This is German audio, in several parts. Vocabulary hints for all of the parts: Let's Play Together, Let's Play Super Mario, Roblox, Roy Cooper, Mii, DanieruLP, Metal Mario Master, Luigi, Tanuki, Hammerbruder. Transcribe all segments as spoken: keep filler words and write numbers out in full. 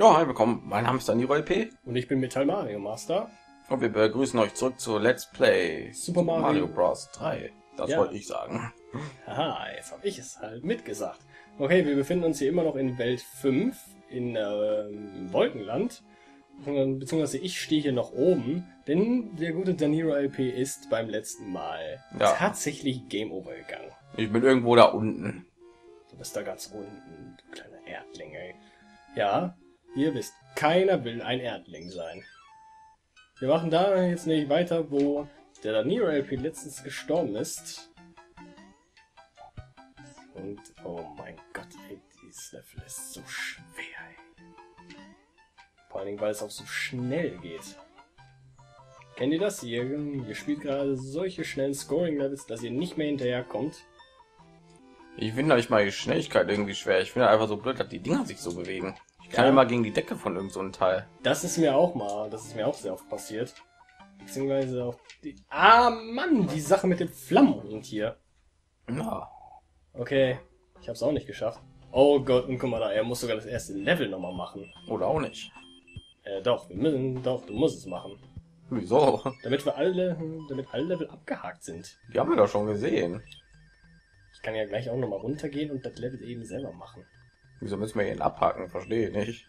Ja, hi, willkommen. Mein Name ist DanieruLP. Und ich bin Metal Mario Master. Und wir begrüßen euch zurück zu Let's Play Super Mario Bros. drei. Das ja. wollte ich sagen. Aha, jetzt habe ich es halt mitgesagt. Okay, wir befinden uns hier immer noch in Welt fünf, in ähm, Wolkenland. Beziehungsweise ich stehe hier noch oben, denn der gute DanieruLP ist beim letzten Mal ja. tatsächlich Game Over gegangen. Ich bin irgendwo da unten. Du bist da ganz unten, du kleiner Erdling, ey. Ja, ihr wisst, keiner will ein Erdling sein. Wir machen da jetzt nicht weiter, wo der DanieruLP letztens gestorben ist. Und, oh mein Gott, ey, dieses Level ist so schwer, ey. Vor allen Dingen, weil es auch so schnell geht. Kennt ihr das? Ihr, ihr spielt gerade solche schnellen Scoring-Levels, dass ihr nicht mehr hinterherkommt. Ich finde nicht mal die Schnelligkeit irgendwie schwer. Ich finde einfach so blöd, dass die Dinger sich so bewegen. Ich kann ja immer gegen die Decke von irgend so einem Teil. Das ist mir auch mal, das ist mir auch sehr oft passiert. Beziehungsweise auch die... Ah, Mann, die Sache mit dem Flammenhund hier. Na. Okay, ich hab's auch nicht geschafft. Oh Gott, und guck mal da, er muss sogar das erste Level nochmal machen. Oder auch nicht. Äh, doch, wir müssen, doch, du musst es machen. Wieso? Damit wir alle, damit alle Level abgehakt sind. Die haben wir doch schon gesehen. Ich kann ja gleich auch nochmal runtergehen und das Level eben selber machen. Wieso müssen wir ihn abhaken? Verstehe ich nicht.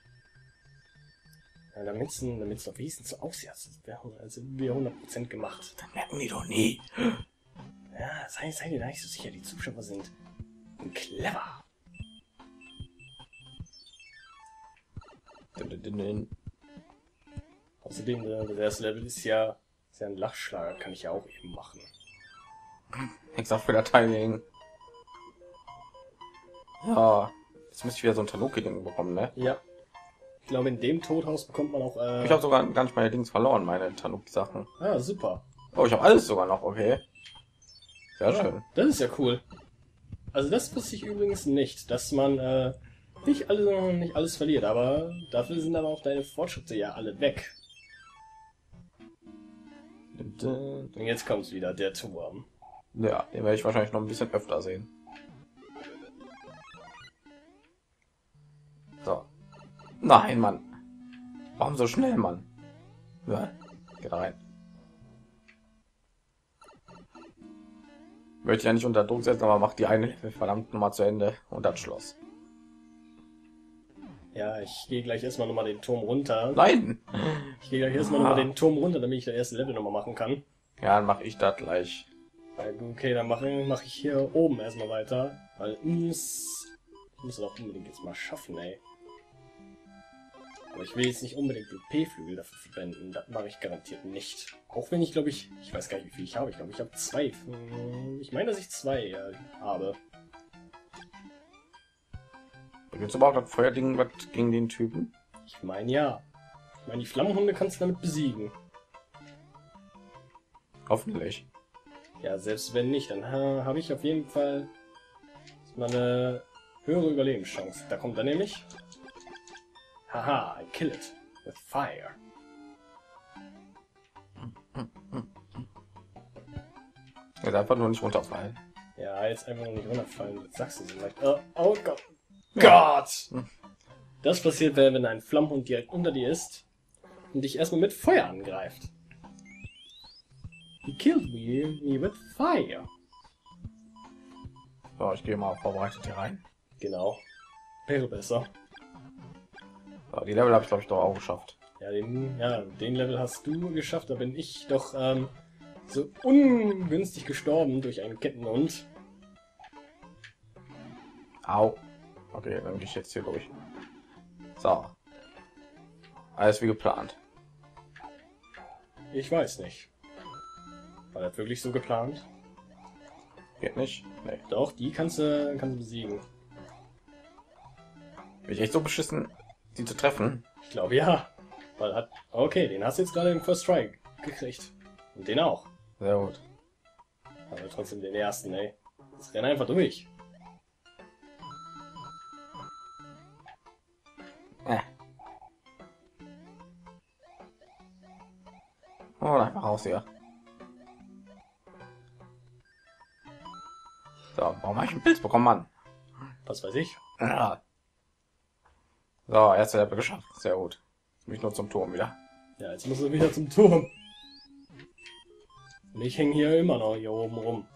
Ja, damit es doch wenigstens so aussieht, also wir hundert Prozent gemacht. Dann merken die doch nie. Ja, sei, sei dir nicht so sicher, die Zuschauer sind clever. Dun, dun, dun, dun. Außerdem, das erste Level ist ja, ist ja ein Lachschlager, kann ich ja auch eben machen. Exakt für das Timing. Ja, jetzt müsste ich wieder so ein Tanuki-Ding bekommen, ne? Ja. Ich glaube, in dem Todhaus bekommt man auch... Äh... Ich habe sogar gar nicht meine Dings verloren, meine Tanuki-Sachen. Ah, super. Oh, ich habe alles sogar noch, okay. Sehr ja, schön. Das ist ja cool. Also das wusste ich übrigens nicht, dass man... Äh... Nicht alles, nicht alles verliert, aber dafür sind aber auch deine Fortschritte ja alle weg. Und jetzt kommt wieder der Turm. Ja, den werde ich wahrscheinlich noch ein bisschen öfter sehen. So. Nein, Mann. Warum so schnell, Mann? Ja, geht rein. Ich möchte ja nicht unter Druck setzen, aber macht die eine verdammt nochmal zu Ende und das Schloss. Ja, ich gehe gleich erstmal nochmal den Turm runter. Nein! Ich gehe gleich erstmal nochmal den Turm runter, damit ich das erste Level nochmal machen kann. Ja, dann mache ich das gleich. Okay, dann mache mach ich hier oben erstmal weiter. Weil m's, ich muss das auch unbedingt jetzt mal schaffen, ey. Aber ich will jetzt nicht unbedingt den P-Flügel dafür verwenden. Das mache ich garantiert nicht. Auch wenn ich, glaube ich, ich weiß gar nicht, wie viel ich habe. Ich glaube, ich habe zwei. Ich meine, dass ich zwei äh, habe. Jetzt aber auch das Feuerding was gegen den Typen? Ich meine ja. Ich meine, die Flammenhunde kannst du damit besiegen. Hoffentlich. Ja, selbst wenn nicht, dann ha, habe ich auf jeden Fall eine höhere Überlebenschance. Da kommt er nämlich. Haha, I kill it with fire. Jetzt einfach nur nicht runterfallen. Ja, jetzt einfach nur nicht runterfallen. Jetzt sagst du so leicht. Oh, oh Gott. Gott! Das passiert, wenn ein Flammhund direkt unter dir ist und dich erstmal mit Feuer angreift. He killed me, me with fire. So, ich gehe mal vorbereitet hier rein. Genau. Wäre besser. So, die Level habe ich, glaube ich, doch auch geschafft. Ja den, ja, den Level hast du geschafft, da bin ich doch ähm, so ungünstig gestorben durch einen Kettenhund. Au. Okay, dann gehe ich jetzt hier durch. So. Alles wie geplant. Ich weiß nicht. War das wirklich so geplant? Geht nicht? Nee. Doch, die kannst du, kannst du besiegen. Bin ich echt so beschissen, die zu treffen? Ich glaube ja. Weil hat. Okay, den hast du jetzt gerade im First Try gekriegt. Und den auch. Sehr gut. Aber trotzdem den ersten, ey. Das rennt einfach durch. Oh, einfach raus hier. So, warum habe ich einen Pilz bekommen, Mann? Was weiß ich? Ja. So, erste Level geschafft. Sehr gut. Mich nur zum Turm wieder. Ja, jetzt muss ich wieder zum Turm. Und ich hänge hier immer noch hier oben rum.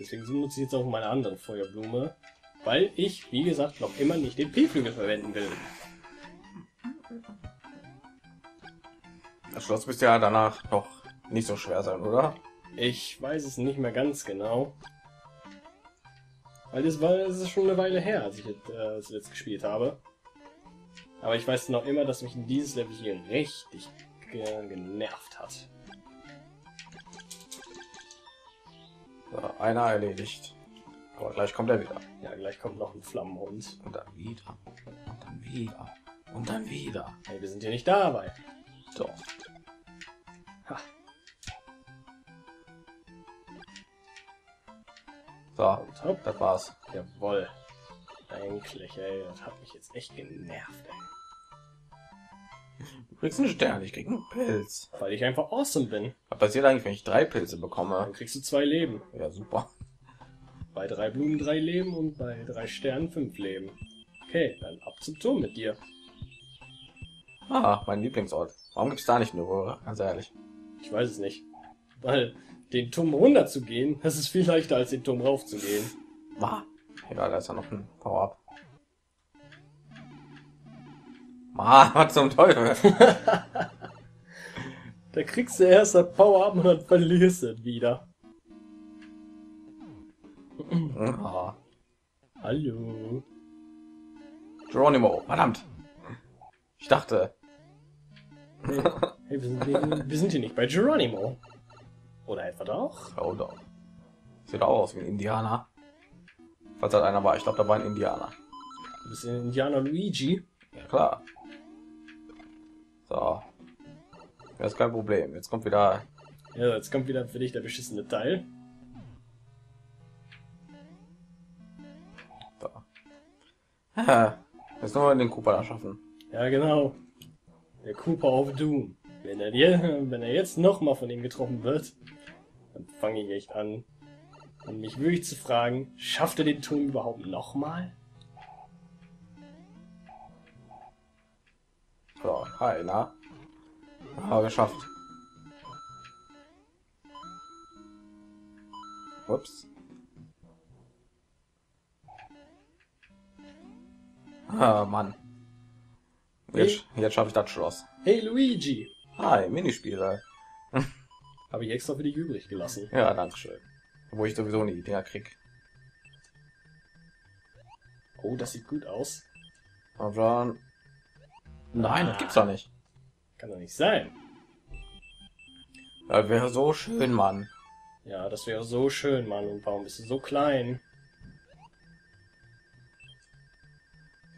Deswegen nutze ich jetzt auch meine andere Feuerblume. Weil ich, wie gesagt, noch immer nicht den P-Flügel verwenden will. Das Schloss müsste ja danach noch nicht so schwer sein, oder? Ich weiß es nicht mehr ganz genau. Weil das war, das ist schon eine Weile her, als ich das äh, jetzt gespielt habe. Aber ich weiß noch immer, dass mich in dieses Level hier richtig ge genervt hat. So, einer erledigt. Aber gleich kommt er wieder. Ja, gleich kommt noch ein Flammenhund. Und dann wieder. Und dann wieder. Und dann wieder. Hey, wir sind hier nicht dabei. So. Ha. So, hopp, das war's. Jawohl. Eigentlich, ey, das hat mich jetzt echt genervt, ey. Du kriegst einen Stern, ich krieg einen Pilz. Weil ich einfach awesome bin. Was passiert eigentlich, wenn ich drei Pilze bekomme? Dann kriegst du zwei Leben. Ja, super. Bei drei Blumen drei Leben und bei drei Sternen fünf Leben. Okay, dann ab zum Turm mit dir. Ah, mein Lieblingsort. Warum gibt's da nicht eine Röhre? Ganz ehrlich. Ich weiß es nicht. Weil den Turm runter zu gehen, das ist viel leichter als den Turm rauf zu gehen. Ah. Ja, da ist ja noch ein Power-Up. Mann, was zum Teufel? Da kriegst du erst das Power-Up und dann verlierst du es wieder. Ah. Hallo. Geronimo, verdammt. Ich dachte. Hey, hey, wir, sind hier, wir sind hier nicht bei Geronimo. Oder etwa doch? Oh, doch. Sieht auch aus wie ein Indianer. Falls halt einer war. Ich glaube, da war ein Indianer. Du bist ein Indianer Luigi? Ja, klar. So. Das ist kein Problem. Jetzt kommt wieder... Ja, jetzt kommt wieder für dich der beschissene Teil. So. Jetzt nur den Cooper da schaffen. Ja, genau. Der Cooper of Doom. Wenn er, wenn er jetzt nochmal von ihm getroffen wird, dann fange ich echt an. Und mich wirklich zu fragen, schafft er den Turm überhaupt nochmal? So, hi, na? Ah, geschafft. Ups. Ah, Mann. Jetzt, hey. Jetzt schaffe ich das Schloss. Hey, Luigi! Hi, Minispieler. Habe ich extra für dich übrig gelassen. Ja, danke schön. Wo ich sowieso nie Dinger krieg. Oh, das sieht gut aus. Aber nein, ah, das gibt's doch nicht. Kann doch nicht sein. Das wäre so schön, Mann. Ja, das wäre so schön, Mann. Und warum bist du so klein?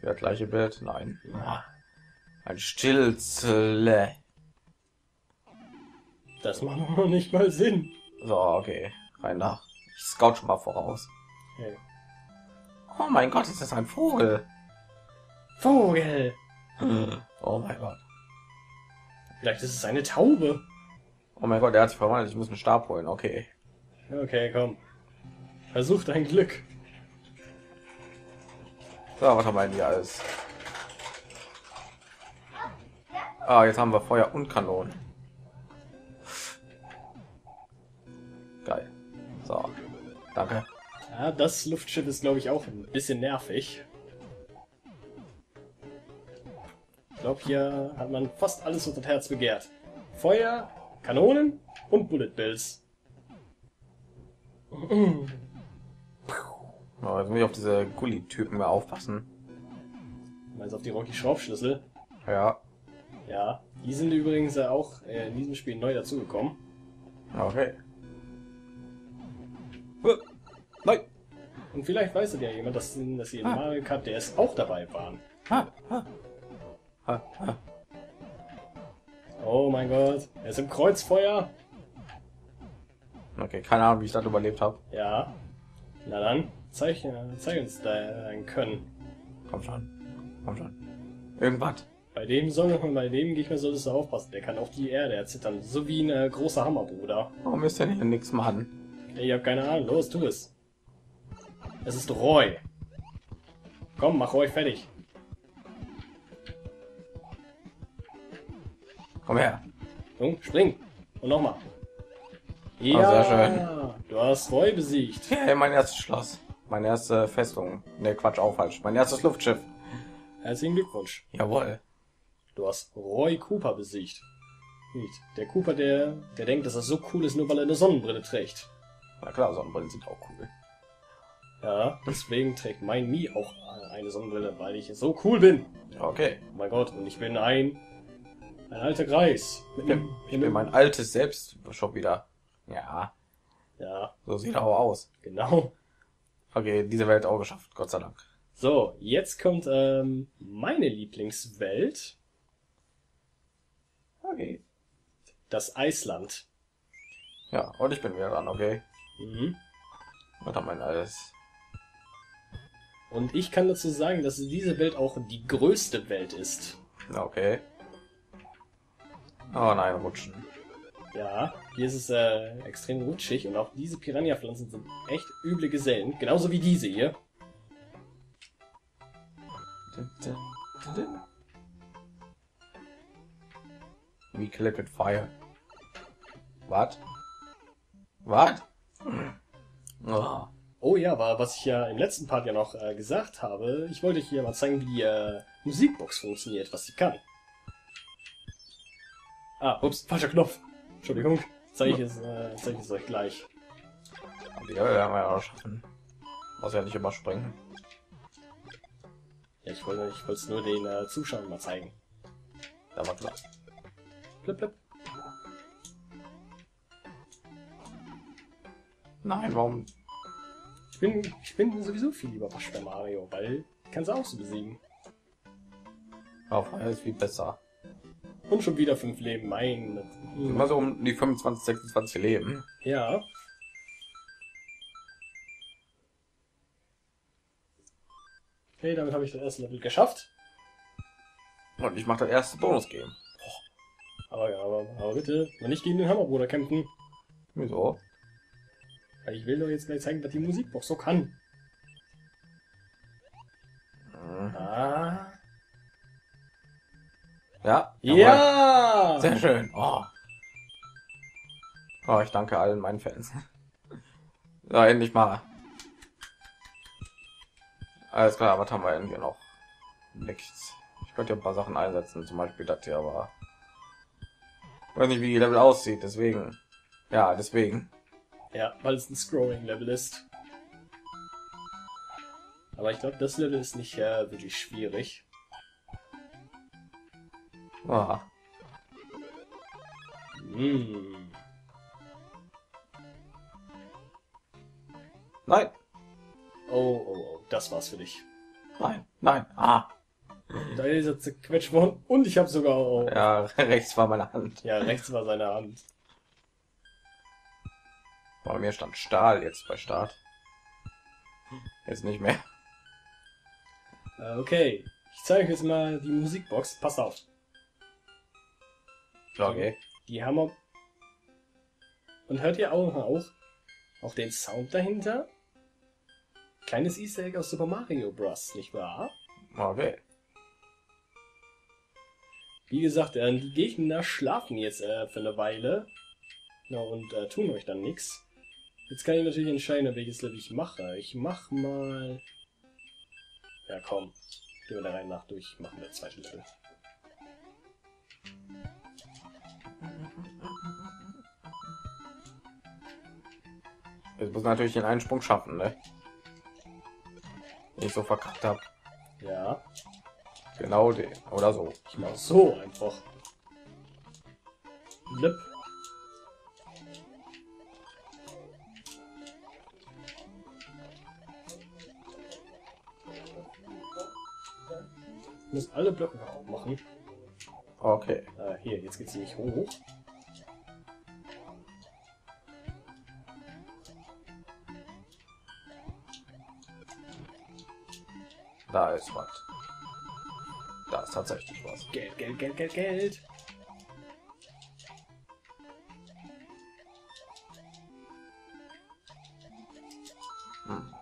Das gleiche Bild? Nein. Ja. Ein Stilzle. Das macht noch nicht mal Sinn. So, okay. Rein nach. Ich scout schon mal voraus. Hey. Oh mein Gott, ist das ein Vogel? Vogel! Oh mein Gott. Vielleicht ist es eine Taube. Oh mein Gott, er hat sich verwandelt. Ich muss einen Stab holen. Okay. Okay, komm. Versuch dein Glück. So, was haben wir denn hier alles? Ah, jetzt haben wir Feuer und Kanonen. Geil. So, danke. Ja, das Luftschiff ist, glaube ich, auch ein bisschen nervig. Ich glaube, hier hat man fast alles, was das Herz begehrt. Feuer, Kanonen und Bullet Bills. Oh, jetzt muss ich auf diese Gulli-Typen mehr aufpassen. Du meinst auf die Rocky-Schraubschlüssel? Ja. Ja, die sind übrigens auch in diesem Spiel neu dazugekommen. Okay. Nein. Und vielleicht weiß ja jemand, dass, dass sie in ah. Mario Kart D S auch dabei waren. Ah. Ah. Ah. Ah. Oh mein Gott, er ist im Kreuzfeuer. Okay, keine Ahnung, wie ich das überlebt habe. Ja. Na dann, zeig, zeig uns dein Können. Komm schon. Komm schon. Irgendwas. Bei dem soll bei dem Gegner solltest du aufpassen. Der kann auf die Erde erzittern. So wie ein äh, großer Hammerbruder. Warum ist denn hier nichts machen? Ich hab keine Ahnung. Los, tu es. Es ist Roy. Komm, mach Roy fertig. Komm her. Jung, spring. Und nochmal. Ja, oh, sehr schön. Du hast Roy besiegt. Hey, mein erstes Schloss. Meine erste Festung. Ne, Quatsch, auch falsch. Mein erstes Luftschiff. Herzlichen Glückwunsch. Jawohl. Du hast Roy Cooper besiegt. Nicht. Der Cooper, der, der denkt, dass das so cool ist, nur weil er eine Sonnenbrille trägt. Na klar, Sonnenbrillen sind auch cool. Ja, deswegen trägt mein Mii auch eine Sonnenbrille, weil ich so cool bin. Okay. Oh mein Gott, und ich bin ein... ein alter Greis. Mit ich bin, einem, ich bin einem, mein altes Selbst schon wieder. Ja. Ja. So sieht er auch aus. Genau. Okay, diese Welt auch geschafft, Gott sei Dank. So, jetzt kommt ähm, meine Lieblingswelt. Okay. Das Eisland. Ja, und ich bin wieder dran, okay? Mhm. Was haben wir denn alles? Und ich kann dazu sagen, dass diese Welt auch die größte Welt ist. Okay. Oh nein, rutschen. Ja, hier ist es äh, extrem rutschig und auch diese Piranha-Pflanzen sind echt üble Gesellen. Genauso wie diese hier. We collected fire. What? What? Oh. Oh ja, war was ich ja im letzten Part ja noch äh, gesagt habe. Ich wollte euch hier mal zeigen, wie die äh, Musikbox funktioniert, was sie kann. Ah, ups, falscher Knopf. Entschuldigung, zeige ich es, äh, zeige ich es euch gleich. Aber die Hölle haben wir ja auch schaffen. Muss ja nicht überspringen. Ja, ich wollte ich wollte es nur den äh, Zuschauern mal zeigen. Da war klar. Blip, blip. Nein, warum? Ich bin, ich bin sowieso viel lieber bei Super Mario, weil ich kann es auch so besiegen. Auf Feuer ist viel besser. Und schon wieder fünf Leben, mein. Immer so um die fünfundzwanzig, sechsundzwanzig Leben. Ja. Okay, damit habe ich das erste Level geschafft. Und ich mache das erste Bonus-Game. Aber, aber, aber bitte, nicht gegen den Hammerbruder kämpfen. Wieso? Weil ich will doch jetzt gleich zeigen, was die Musikbox so kann. Mhm. Ah. Ja. Ja! Sehr schön. Oh. Oh, ich danke allen meinen Fans. So, endlich mal. Alles klar, was haben wir denn hier noch? Nichts. Ich könnte ja ein paar Sachen einsetzen, zum Beispiel das hier, aber... ich weiß nicht, wie die Level aussieht, deswegen. Ja, deswegen. Ja, weil es ein Scrolling-Level ist. Aber ich glaube, das Level ist nicht äh, wirklich schwierig. Ah. Mm. Nein. Oh, oh, oh, das war's für dich. Nein, nein. Ah. Da ist er zerquetscht worden und ich habe sogar auch... ja, rechts war meine Hand. Ja, rechts war seine Hand. Bei mir stand Stahl jetzt bei Start. Jetzt nicht mehr. Okay, ich zeige euch jetzt mal die Musikbox. Passt auf. Okay. Die, die Hammer... und hört ihr auch, auch, auch den Sound dahinter? Kleines Easter Egg aus Super Mario Bros., nicht wahr? Okay. Wie gesagt, äh, die Gegner schlafen jetzt äh, für eine Weile. Na, und äh, tun euch dann nichts. Jetzt kann ich natürlich entscheiden, welches Level ich mache. Ich mach mal... ja komm, gehen wir da rein nach durch, machen wir das zweite Level. Jetzt muss natürlich den einen Sprung schaffen, ne? Wenn ich so verkackt habe. Ja. Genau den. Oder so. Ich mache so einfach. Blip. Ich muss alle Blöcke auch machen. Okay. Ah, hier, jetzt geht es nämlich hoch. Da ist was. Da ist tatsächlich was. Geld, Geld, Geld, Geld, Geld. Hm.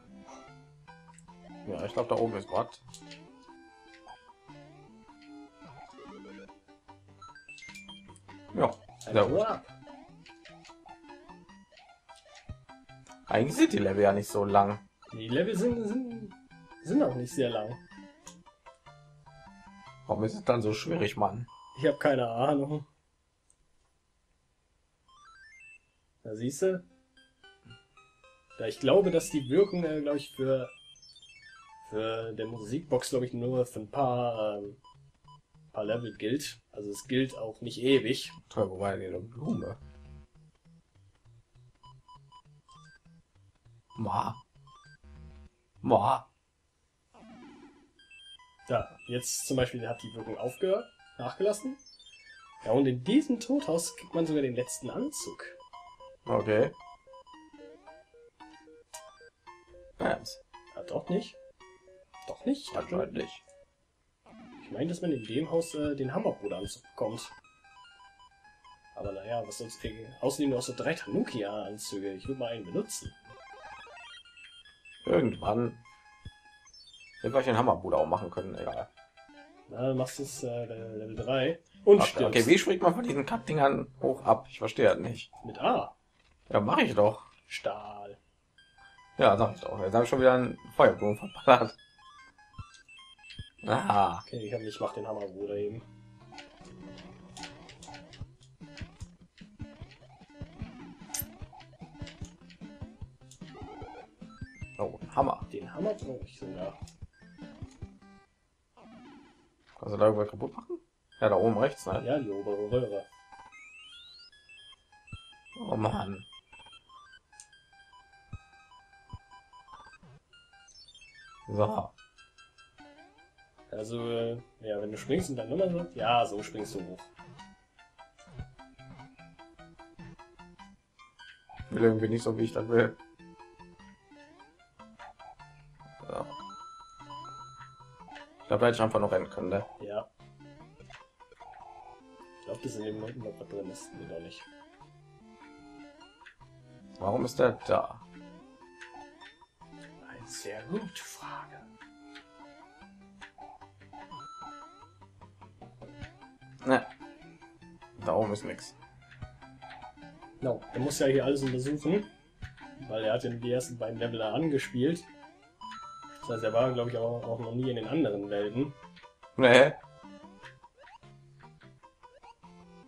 Ja, ich glaube, da oben ist was. Ja, sehr gut. Eigentlich sind die Level ja nicht so lang. Die Level sind, sind, sind auch nicht sehr lang. Warum ist es dann so schwierig, Mann? Ich habe keine Ahnung. Da siehst du? Da ich glaube, dass die Wirkung, äh, glaube ich, für, für der Musikbox, glaube ich, nur für ein paar, ähm, paar Level gilt. Also es gilt auch nicht ewig. Toll, wo war denn die Blume? Ma. Ma. Da, jetzt zum Beispiel hat die Wirkung aufgehört, nachgelassen. Ja, und in diesem Tothaus kriegt man sogar den letzten Anzug. Okay. Bams. Ja, doch nicht. Doch nicht? Anscheinend nicht. Ich meine, dass man in dem Haus äh, den Hammerbruder-Anzug bekommt. Aber naja, was sonst kriegen? Außerdem noch so drei Tanuki-Anzüge. Ich will mal einen benutzen. Irgendwann. Hätte ich den Hammerbruder auch machen können, egal. Na, dann machst du es äh, Level drei. Und ach, stirbst. Okay, wie springt man von diesen Kackdingern hoch ab? Ich verstehe das nicht. Mit A? Ja, mach ich doch. Stahl. Ja, sag ich doch. Jetzt habe ich schon wieder einen Feuerblumen verballert. Ah. Okay, ich, hab, ich mach den Hammerbruder eben. Oh, Hammer. Den Hammer brauche ich sogar. Also da irgendwas kaputt machen? Ja, da oben rechts, ne? Ja, die obere Röhre. Oh Mann. So. Also, äh, ja, wenn du springst und dann immer so... Ja, so springst du hoch. Ich will irgendwie nicht so, wie ich das will. So. Ich glaube, da hätte ich einfach noch rennen können, ne? Ja. Ich glaube, das in dem Moment noch drin ist. Nee, doch nicht. Warum ist der da? Eine sehr gute Frage. Ne. Da oben ist nichts. No, er muss ja hier alles untersuchen, weil er hat in die ersten beiden Level angespielt. Das heißt, er war, glaube ich, auch, auch noch nie in den anderen Welten. Ne.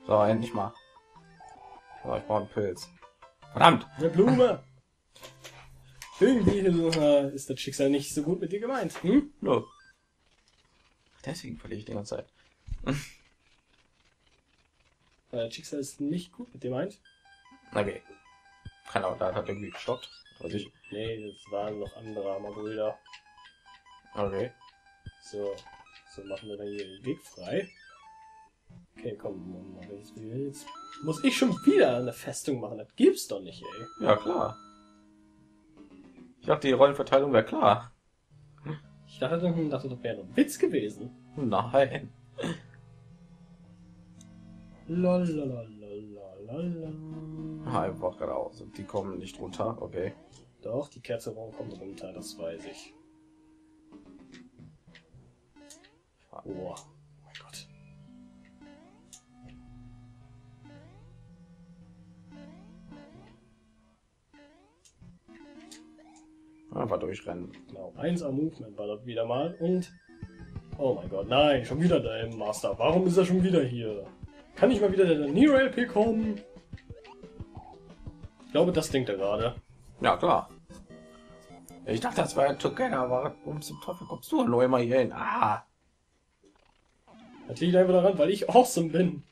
So, endlich mal. So, ich brauche einen Pilz. Verdammt! Eine Blume! Irgendwie ist das Schicksal nicht so gut mit dir gemeint. Hm? No. Deswegen verliere ich die ganze Zeit. Das Schicksal ist nicht gut mit dir meint. Okay. Keine Ahnung, da hat irgendwie gestoppt. Ich... Nee, das waren noch andere Hammerbrüder. Okay. So. So machen wir dann hier den Weg frei. Okay, komm. Jetzt muss ich schon wieder eine Festung machen. Das gibt's doch nicht, ey. Ja, klar. Ich dachte, die Rollenverteilung wäre klar. Ich dachte, dachte das wäre ein Witz gewesen. Nein. Lalalalala. Einfach geradeaus. Und die kommen nicht runter, okay. Doch, die Kerze kommt runter, das weiß ich. Oh, mein Gott. Einfach durchrennen. Genau, eins am Movement ballert wieder mal und... Oh mein Gott, nein, schon wieder der Master. Warum ist er schon wieder hier? Kann ich mal wieder der DanieruLP kommen? Ich glaube, das denkt er gerade. Ja, klar. Ich dachte, das war ein Together, aber um zum Teufel kommst du nur immer hier hin. Ah! Das liegt einfach daran, weil ich awesome bin.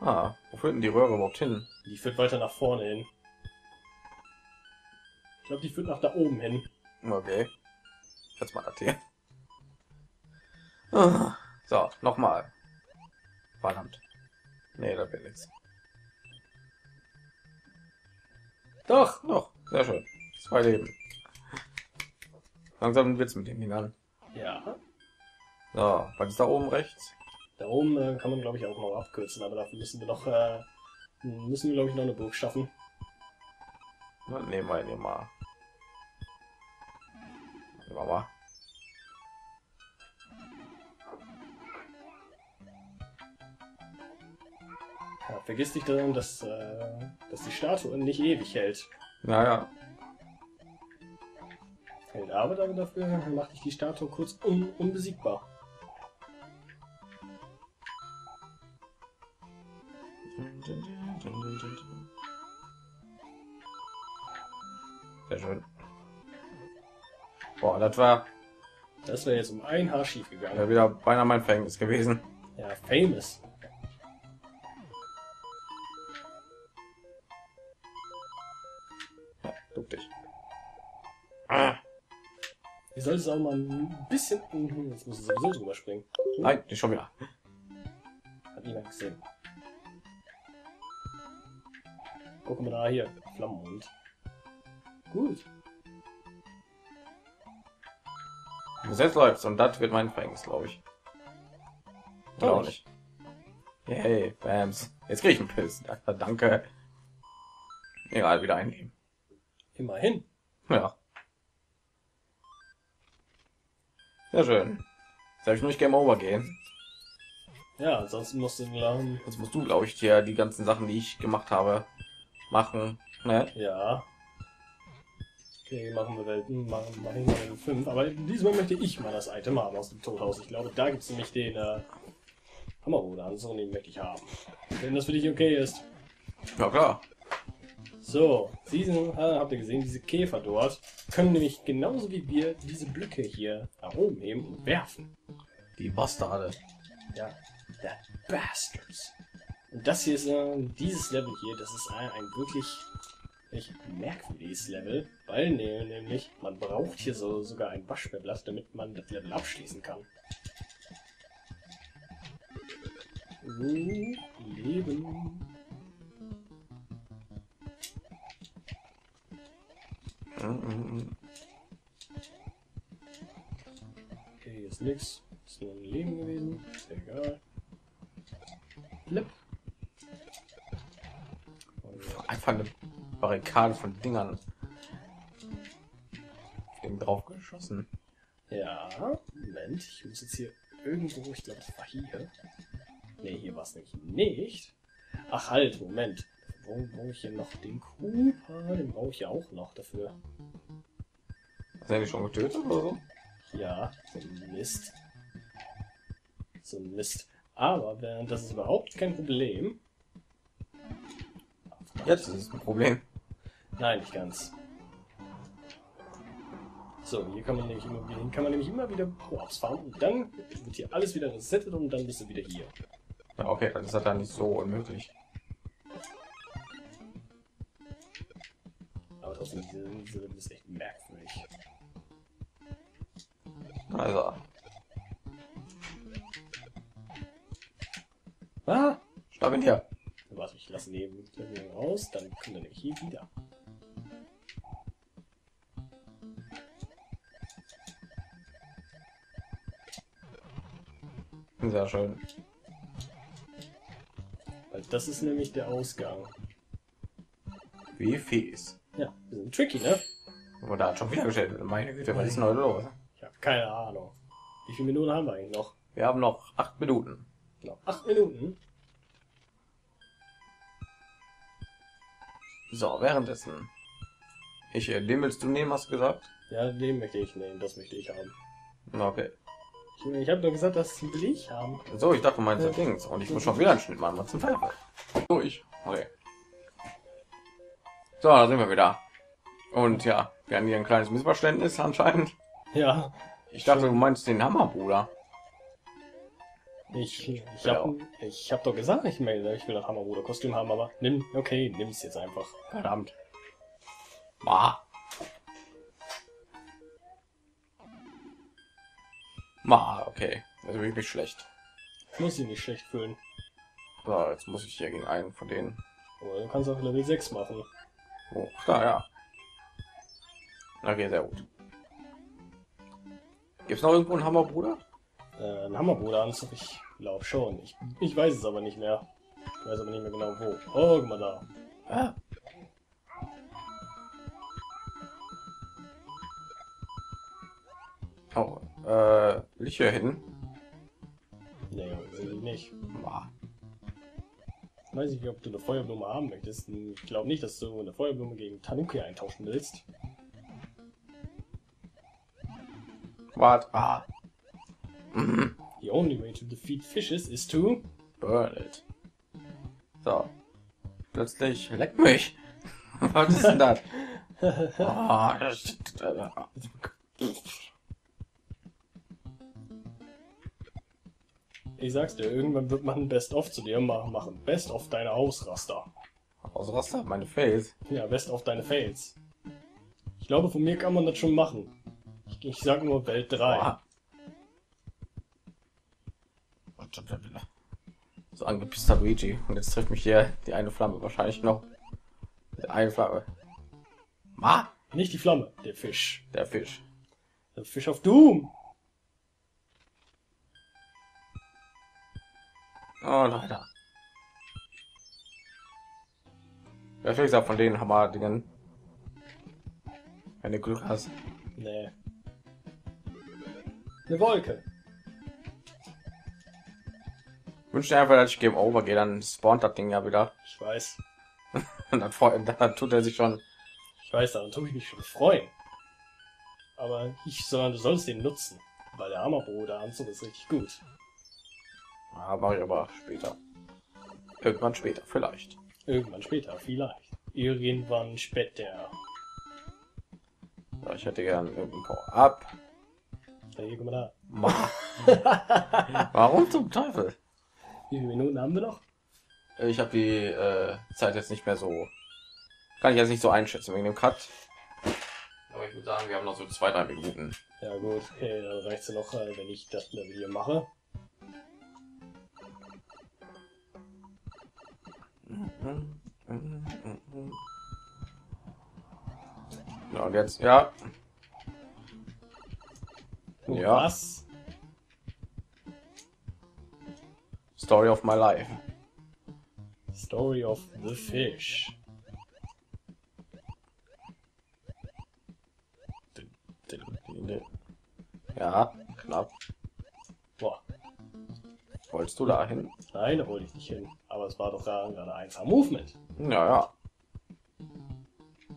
Ah, wo führt denn die Röhre überhaupt hin? Die führt weiter nach vorne hin. Ich glaube, die führt nach da oben hin. Okay. Jetzt mal das hier. Ah, so, nochmal. Verdammt. Nee, da bin ich. Doch, doch. Sehr schön. Zwei Leben. Langsam ein Witz mit dem hinan. Ja. So, was ist da oben rechts? Da oben äh, kann man, glaube ich, auch noch abkürzen, aber dafür müssen wir noch, äh, müssen wir, glaube ich, noch eine Burg schaffen. Na, nehmen wir, nehmen wir. Nehmen wir mal. Ja, vergiss nicht daran, dass, äh, dass die Statue nicht ewig hält. Naja. Hält aber dafür, macht dich die Statue kurz un unbesiegbar. Sehr schön. Boah, das war... Das wäre jetzt um ein Haar schief gegangen. Wäre wieder beinahe mein Fängnis gewesen. Ja, famous. Ja, guck dich. Ah. Ich sollte es auch mal ein bisschen... Jetzt muss ich sowieso drüber springen. Nein, nicht schon wieder. Hat niemand gesehen. Guck mal da, hier. Flammenmund. Gut. Jetzt läuft's und das wird mein Fängnis, glaube ich. Glaube ich. Hey, Bams. Jetzt krieg ich einen Pilz. Danke. Egal, wieder einnehmen. Immerhin. Ja. Sehr schön. Jetzt habe ich nur nicht Game Over gehen. Ja, sonst musst du glauben. Jetzt musst du, glaube ich, dir die ganzen Sachen, die ich gemacht habe, machen. Ne? Ja. Okay, machen wir Welten, machen, machen wir fünf. Aber diesmal möchte ich mal das Item haben aus dem Todhaus. Ich glaube, da gibt es nämlich den äh, Hammerbruder an, so den möchte ich haben. Wenn das für dich okay ist. Ja, klar. So, diesen, äh, habt ihr gesehen, diese Käfer dort können nämlich genauso wie wir diese Blöcke hier nach oben heben und werfen. Die Bastarde. Ja, der Bastards. Und das hier ist äh, dieses Level hier, das ist ein, ein wirklich... Ich merkwürdiges Level, weil ne, nämlich man braucht hier so sogar ein Waschbärblatt, damit man das Level abschließen kann. Uh, Leben. Okay, hier ist nix. Ist nur ein Leben gewesen. Ist egal. Flip. Einfach eine Barrikade von Dingern eben drauf geschossen. Ja, Moment, ich muss jetzt hier irgendwo, ich glaube, das war hier. Ne, hier war es nämlich nicht. Ach halt, Moment. Wo brauche ich hier noch den Cooper? Den brauche ich ja auch noch dafür. Hast du den schon getötet oder so? Ja, so ein Mist. So ein Mist. Aber das ist überhaupt kein Problem. Jetzt ist es ein Problem. Nein, nicht ganz. So, hier kann man nämlich immer wieder hin, kann man nämlich immer wieder Power-Ups fahren und dann wird hier alles wieder resettet und dann bist du wieder hier. Ja, okay, dann ist das dann nicht so unmöglich. Aber trotzdem, diese Level ist echt merkwürdig. Also. Ah, stopp ihn hier. Warte, ich lasse neben raus, dann kommt er nämlich hier wieder. Sehr schön. Weil das ist nämlich der Ausgang. Wie fies. Ja, wir sind tricky, ne? Aber da hat schon wieder gestellt. Meine Güte, was ist denn heute los? Ich habe keine Ahnung. Wie viele Minuten haben wir eigentlich noch? Wir haben noch acht Minuten. Noch acht Minuten? So, währenddessen. Ich, äh, den willst du nehmen, hast du gesagt? Ja, den möchte ich nehmen, das möchte ich haben. Okay. Ich, ich habe nur gesagt, dass will ich haben. So, ich dachte, du meinst das Ding. Und ich muss schon wieder einen Schnitt machen, was zum Teufel. Durch. Okay. So, da sind wir wieder. Und ja, wir haben hier ein kleines Missverständnis anscheinend. Ja. Ich dachte, du meinst den Hammerbruder. Ich, ich habe ich hab doch gesagt, ich melde, ich will das Hammerbruder Kostüm haben, aber nimm, okay, nimm es jetzt einfach. Verdammt. Ma. Ma, okay. Also bin ich mich schlecht. Ich muss ich nicht schlecht fühlen. So, jetzt muss ich hier gegen einen von denen. Aber du kannst auch Level sechs machen. Oh, da ja. Okay, sehr gut. Gibt's noch irgendwo einen Hammerbruder? Ein Hammerbruder Anzug, ich glaube schon. Ich, ich weiß es aber nicht mehr. Ich weiß aber nicht mehr genau wo. Oh, guck mal da. Ah. Oh, äh, will ich hier hin? Nee, will ich nicht. Weiß ich nicht, ob du eine Feuerblume haben möchtest. Ich glaube nicht, dass du eine Feuerblume gegen Tanuki eintauschen willst. What? Ah. Mhm. The only way to defeat fishes is to burn it. So. Plötzlich leck mich. Was ist denn das? Oh, das ich sag's dir, irgendwann wird man ein Best-of zu dir machen. Best-of deine Ausraster. Ausraster? Meine Fails? Ja, Best-of deine Fails. Ich glaube, von mir kann man das schon machen. Ich, ich sag nur Welt drei. Oh. So angepisster Luigi. Und jetzt trifft mich hier die eine Flamme wahrscheinlich noch. Die eine Flamme. Ma? Nicht die Flamme, der Fisch. Der Fisch. Der Fisch auf Doom. Oh, leider. Ja, ich will sagen, von denen haben wir Dingen. Wenn du Glück hast. Nee. Eine Wolke. Ich wünsche dir einfach, dass ich Game Over gehe, dann spawnt das Ding ja wieder. Ich weiß. Und dann, freut, dann tut er sich schon... Ich weiß, dann tue ich mich schon freuen. Aber ich, sondern du sollst den nutzen. Weil der Hammerbruder-Anzug ist richtig gut. Aber ich aber später. Irgendwann später, vielleicht. Irgendwann später, vielleicht. Irgendwann später. Ja, ich hätte gern irgendein Power-Up. Da. Warum zum Teufel? Wie viele Minuten haben wir noch? Ich habe die äh, Zeit jetzt nicht mehr so... Kann ich jetzt nicht so einschätzen wegen dem Cut. Aber ich würde sagen, wir haben noch so zwei, drei Minuten. Ja gut, okay, dann reicht es noch, wenn ich das Level hier mache. Ja, und jetzt, ja. Oh, ja. Was? Story of my life. Story of the fish. Ja, knapp. Boah. Wolltest du da hin? Nein, da wollte ich nicht hin. Aber es war doch gerade ein eins A Movement. Ja, ja.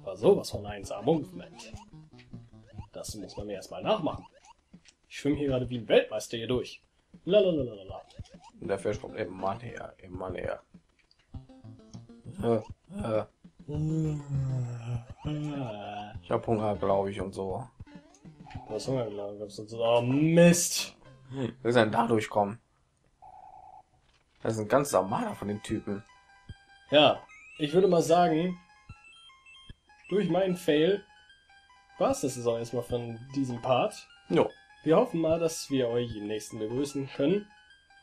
War sowas von eins A Movement. Das muss man mir erstmal nachmachen. Ich schwimme hier gerade wie ein Weltmeister hier durch. Lalalala. Und der Fisch kommt immer näher, immer näher. Äh, äh. Ich hab Hunger, glaube ich, und so. Du hast Hunger, glaube ich, und so. Oh, Mist! Wie soll denn da durchkommen? Das ist ein ganz normaler von den Typen. Ja, ich würde mal sagen, durch meinen Fail war es das Saison erstmal von diesem Part. Jo. Wir hoffen mal, dass wir euch im nächsten begrüßen können.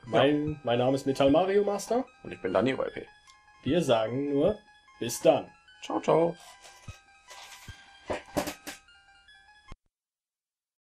Mein, ja. mein Name ist Metal Mario Master. Und ich bin DanieruLP. Wir sagen nur, bis dann. Ciao, ciao.